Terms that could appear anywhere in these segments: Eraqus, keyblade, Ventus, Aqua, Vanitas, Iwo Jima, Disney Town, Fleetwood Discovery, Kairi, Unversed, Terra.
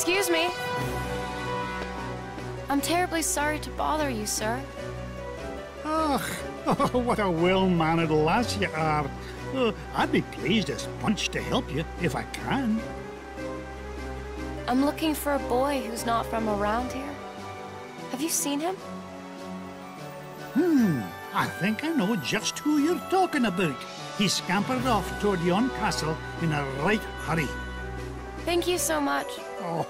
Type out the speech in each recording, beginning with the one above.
Excuse me. I'm terribly sorry to bother you, sir. Oh, what a well-mannered lass you are. I'd be pleased as punch to help you, if I can. I'm looking for a boy who's not from around here. Have you seen him? I think I know just who you're talking about. He scampered off toward yon castle in a right hurry. Thank you so much. Oh.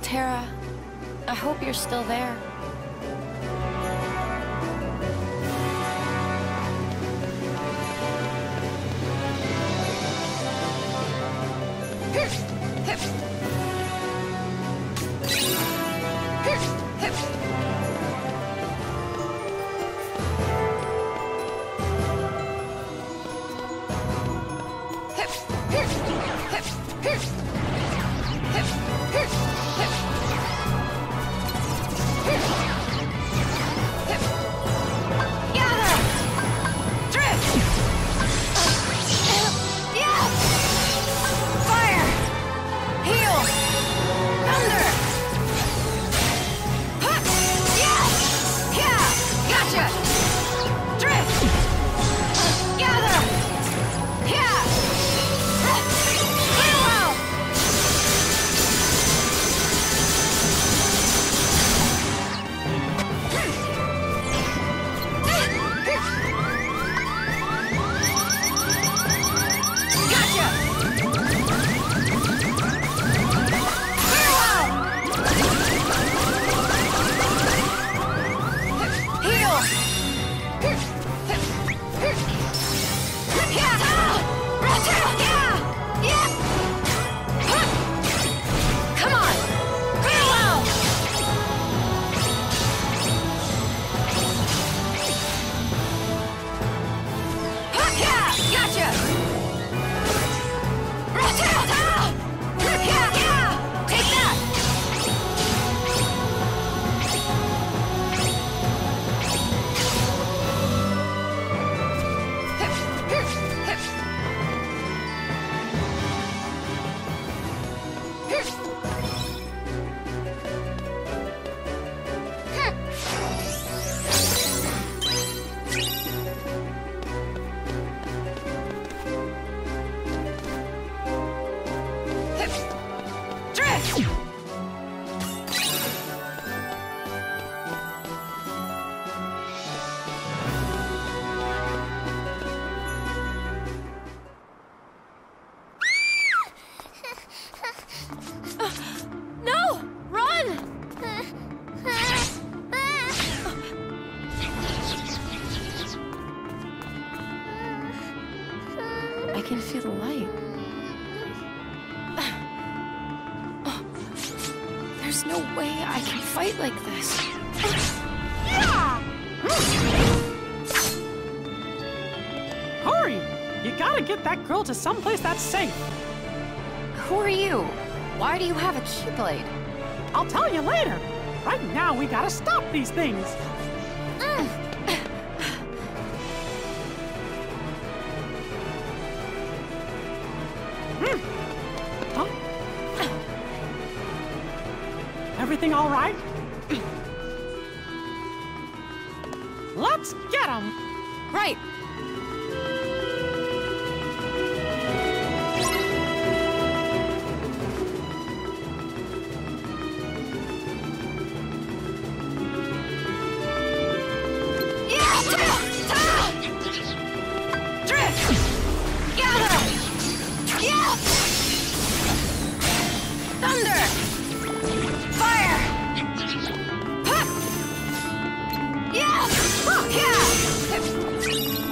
Terra, I hope you're still there. To someplace that's safe. Who are you? Why do you have a keyblade? I'll tell you later. Right now, we gotta stop these things. Huh? Everything all right? Let's get 'em. Right. Fire! Huh. Yeah! Oh, yeah!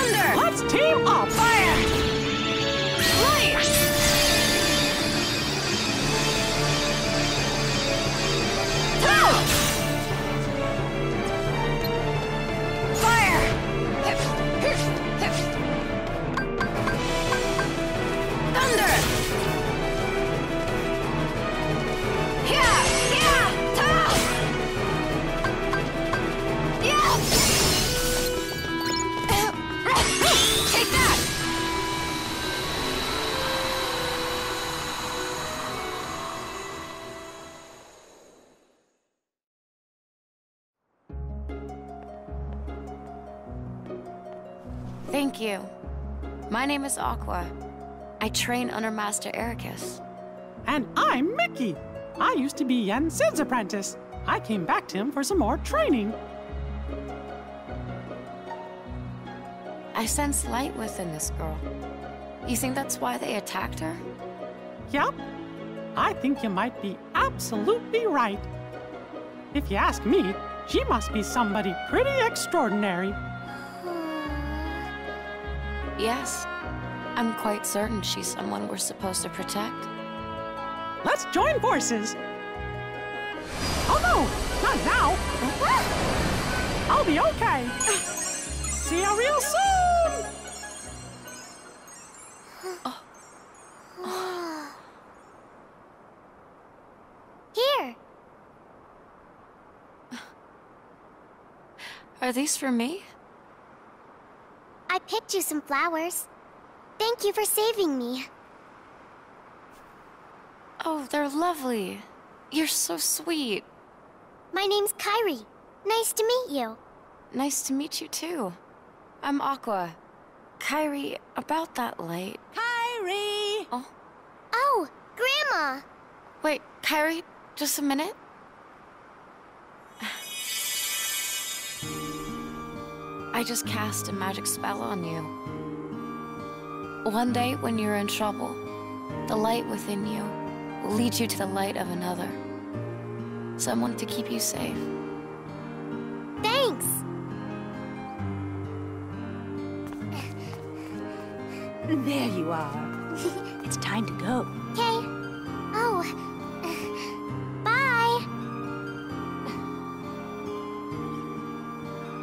Thunder! Let's team up! Fire! Light! Touch! Fire! Thunder! Yeah! Yeah! Touch! Yeah! Take that! Thank you. My name is Aqua. I train under Master Eraqus. And I'm Mickey. I used to be Yan Sid's apprentice. I came back to him for some more training. I sense light within this girl. You think that's why they attacked her? Yep. I think you might be absolutely right. If you ask me, she must be somebody pretty extraordinary. Yes. I'm quite certain she's someone we're supposed to protect. Let's join forces! Oh no! Not now! I'll be okay! See you real soon! Are these for me? I picked you some flowers. Thank you for saving me. Oh, they're lovely. You're so sweet. My name's Kairi. Nice to meet you. Nice to meet you too. I'm Aqua. Kairi, about that light. Kairi! Oh. Oh, Grandma! Wait, Kairi, just a minute. I just cast a magic spell on you. One day, when you're in trouble, the light within you will lead you to the light of another. Someone to keep you safe. Thanks! There you are. It's time to go. Okay. Oh. Bye!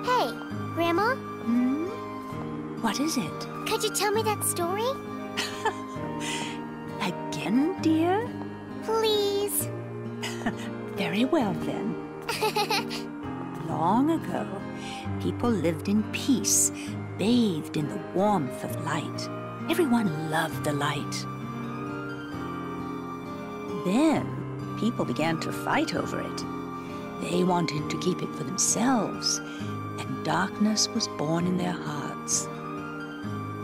Hey. Grandma? Hmm? What is it? Could you tell me that story? Again, dear? Please. Very well, then. Long ago, people lived in peace, bathed in the warmth of light. Everyone loved the light. Then, people began to fight over it. They wanted to keep it for themselves. And darkness was born in their hearts.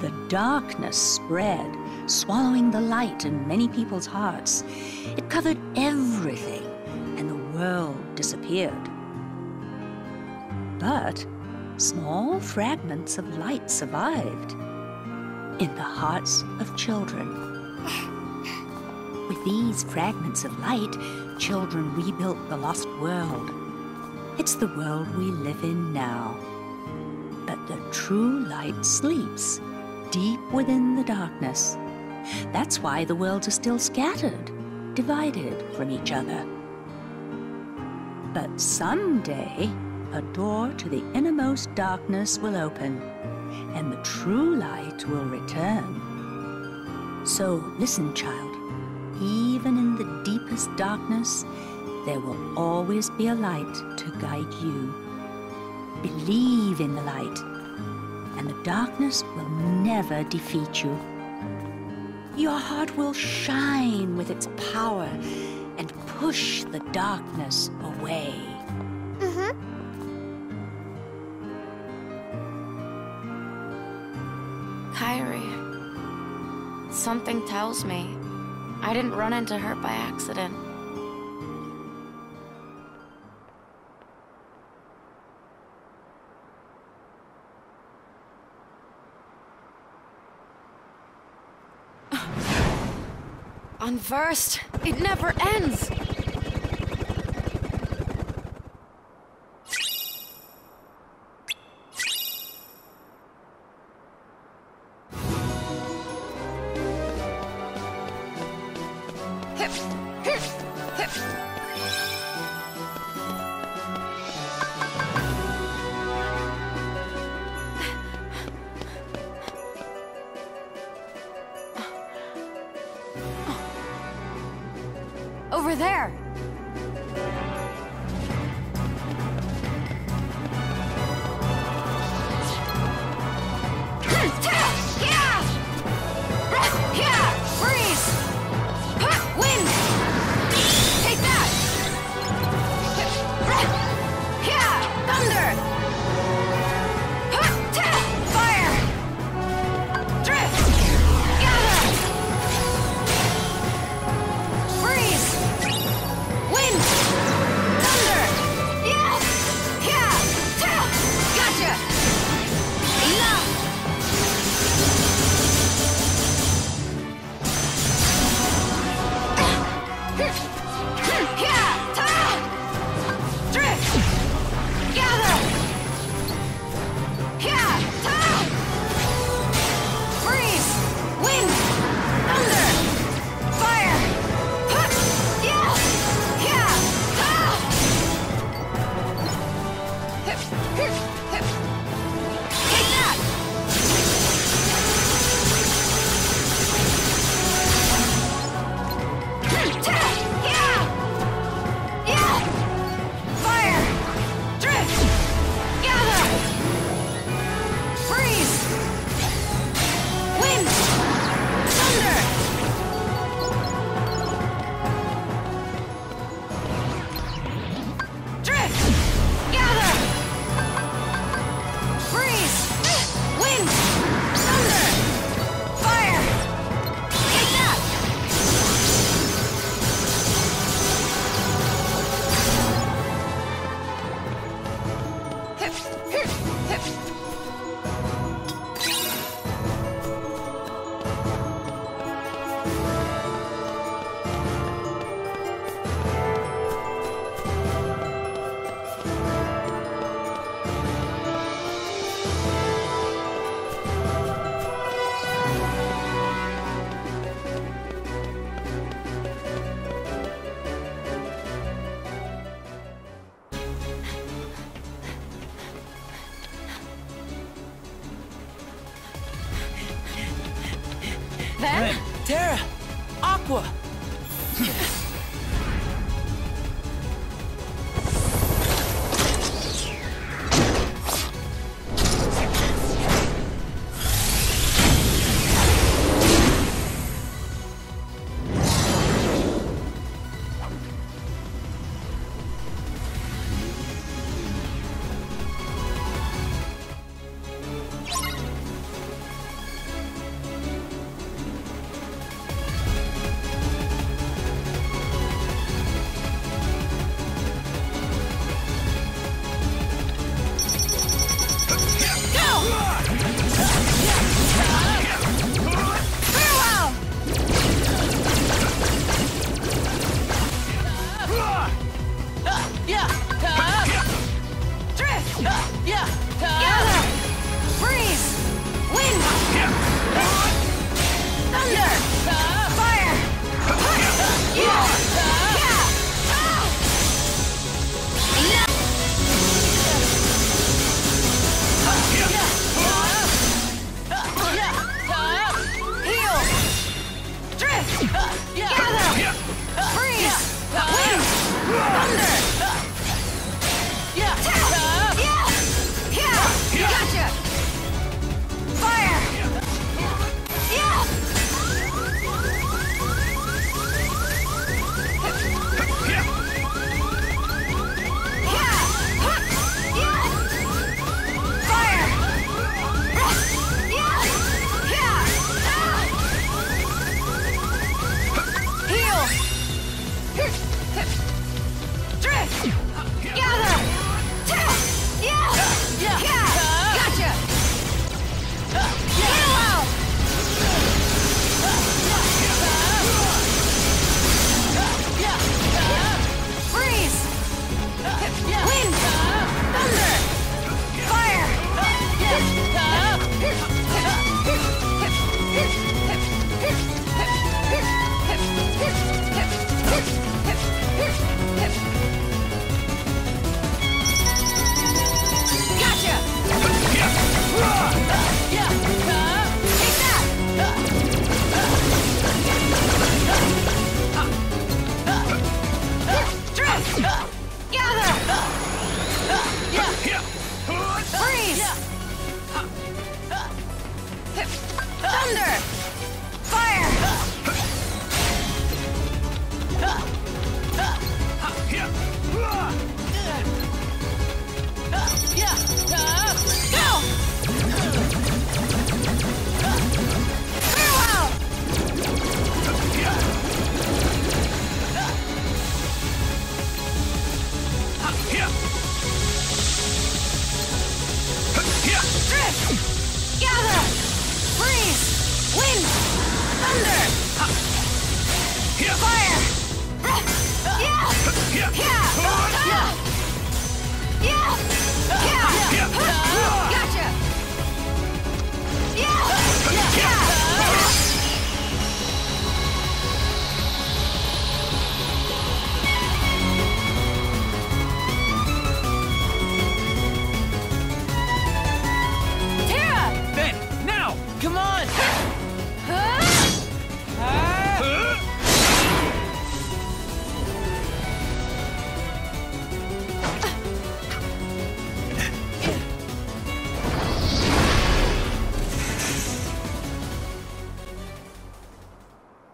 The darkness spread, swallowing the light in many people's hearts. It covered everything, and the world disappeared. But small fragments of light survived in the hearts of children. With these fragments of light, children rebuilt the lost world. It's the world we live in now. But the true light sleeps deep within the darkness. That's why the worlds are still scattered, divided from each other. But someday, a door to the innermost darkness will open, and the true light will return. So listen, child. Even in the deepest darkness, there will always be a light to guide you. Believe in the light, and the darkness will never defeat you. Your heart will shine with its power and push the darkness away. Kairi, something tells me I didn't run into her by accident. Unversed, it never ends! over there. Then? Terra! Aqua! Thunder! Yeah! Yeah! Yeah! Yeah!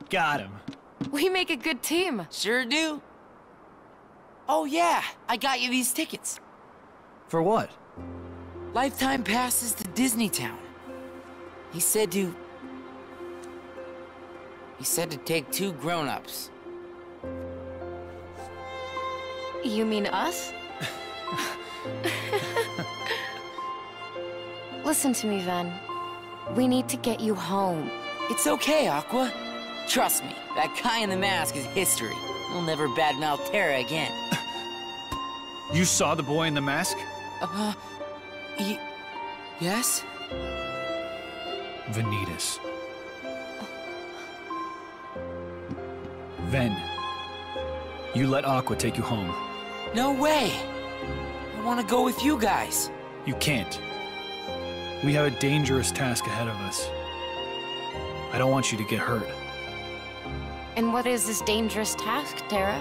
Got him. We make a good team. Sure do. Oh yeah, I got you these tickets. For what? Lifetime passes to Disney Town. He said to take 2 grown-ups. You mean us? Listen to me, Ven. We need to get you home. It's okay, Aqua. Trust me, that guy in the mask is history. We'll never badmouth Terra again. You saw the boy in the mask? Yes? Vanitas. Ven, you let Aqua take you home. No way! I want to go with you guys. You can't. We have a dangerous task ahead of us. I don't want you to get hurt. And what is this dangerous task, Terra?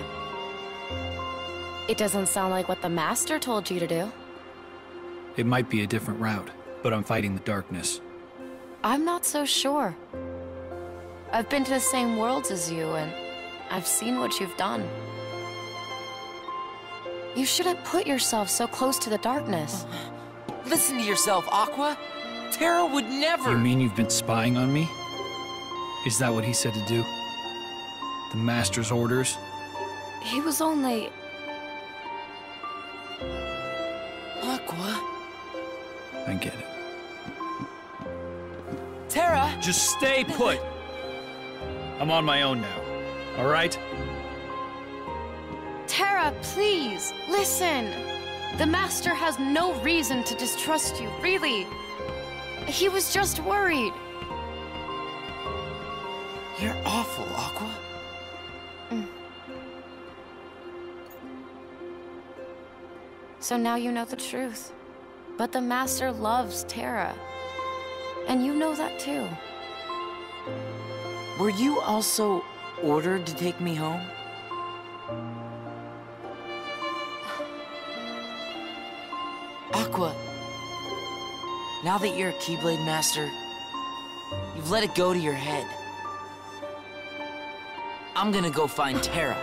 It doesn't sound like what the Master told you to do. It might be a different route, but I'm fighting the darkness. I'm not so sure. I've been to the same worlds as you, and I've seen what you've done. You shouldn't put yourself so close to the darkness. Listen to yourself, Aqua. Terra would never... You mean you've been spying on me? Is that what he said to do? The Master's orders? He was only... Aqua. I get it. Terra! Just stay put! I'm on my own now, all right? Terra, please, listen. The Master has no reason to distrust you, really. He was just worried. You're awful, Aqua. So now you know the truth. But the Master loves Terra. And you know that too. Were you also ordered to take me home? Aqua, now that you're a Keyblade Master, you've let it go to your head. I'm gonna go find Terra.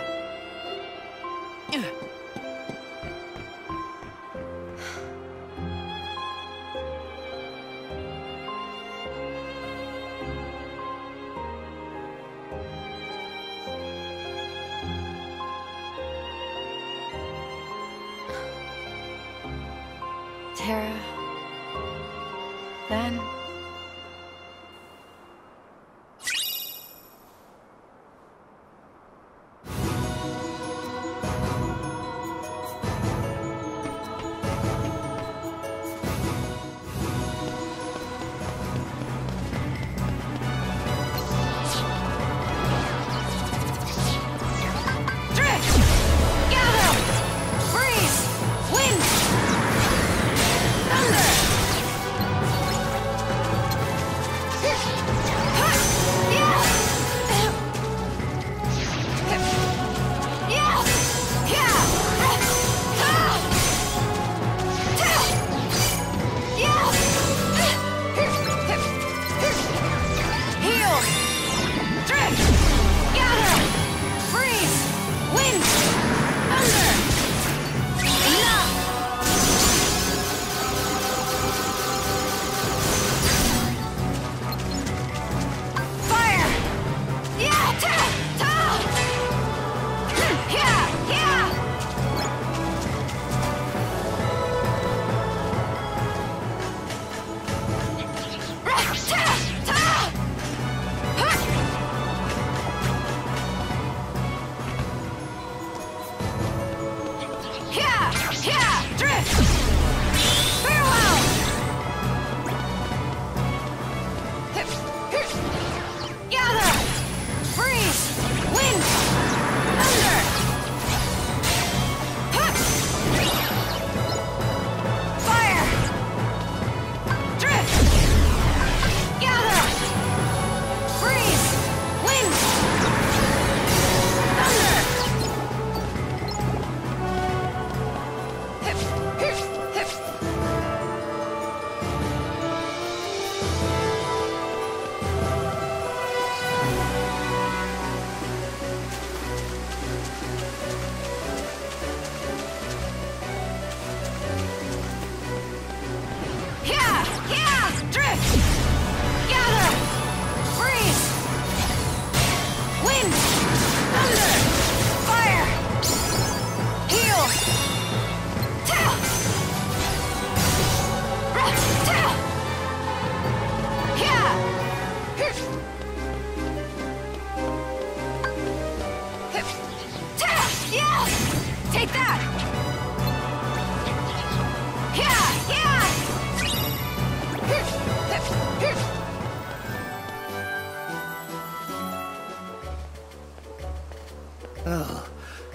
Terra, Ven.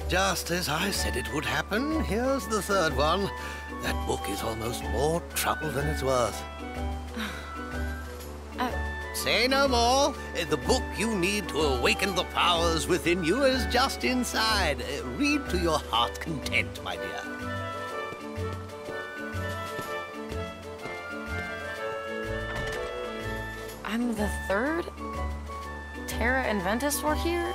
Just as I said it would happen, here's the third one. That book is almost more trouble than it's worth. Say no more. The book you need to awaken the powers within you is just inside. Read to your heart's content, my dear. I'm the third? Terra and Ventus were here?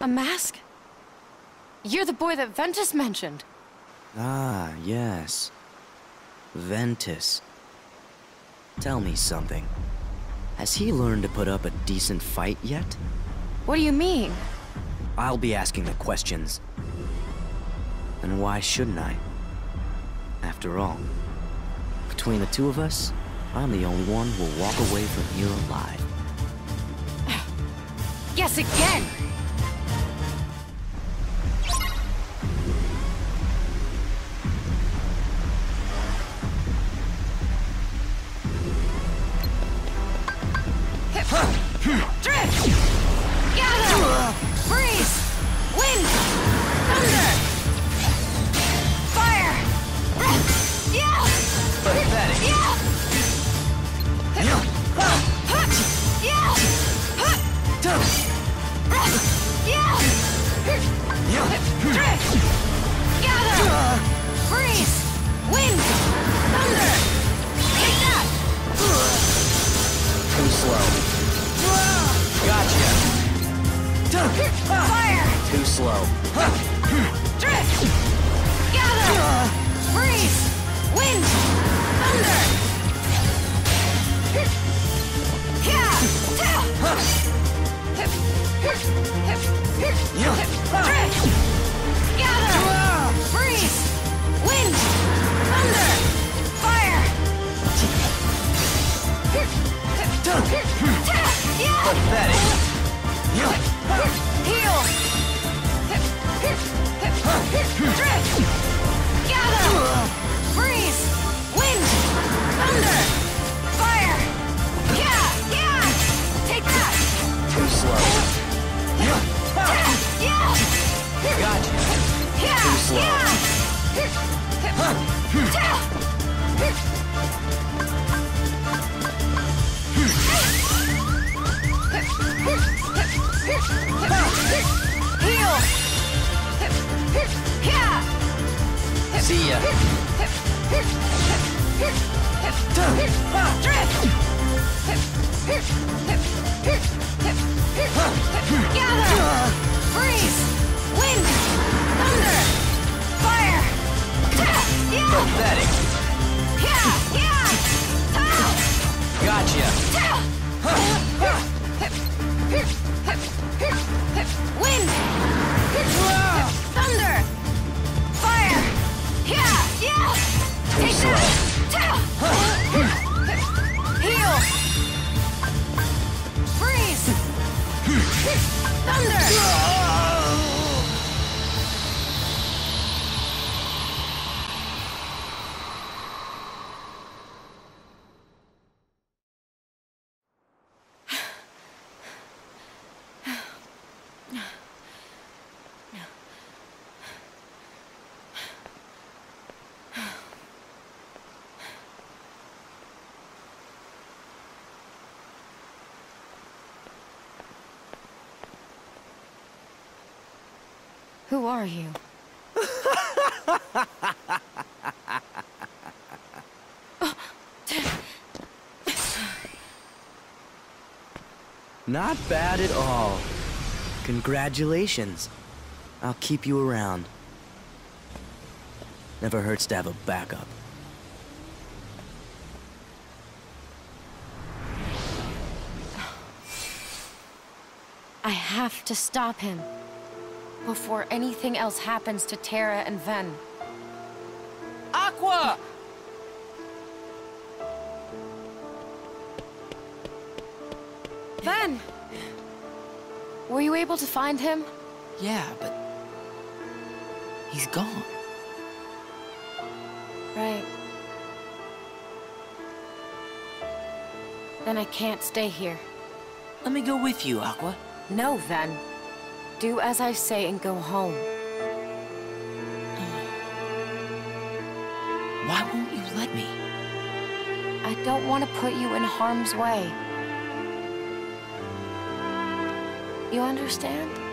A mask? You're the boy that Ventus mentioned. Ah, yes. Ventus. Tell me something. Has he learned to put up a decent fight yet? What do you mean? I'll be asking the questions. And why shouldn't I? After all, between the two of us, I'm the only one who will walk away from here alive. Yes, again! Thunder! Who are you? Not bad at all. Congratulations. I'll keep you around. Never hurts to have a backup. I have to stop him before anything else happens to Terra and Ven. Aqua! Ven! Were you able to find him? Yeah, but he's gone. Right. Then I can't stay here. Let me go with you, Aqua. No, Ven. Do as I say and go home. Why won't you let me? I don't want to put you in harm's way. You understand?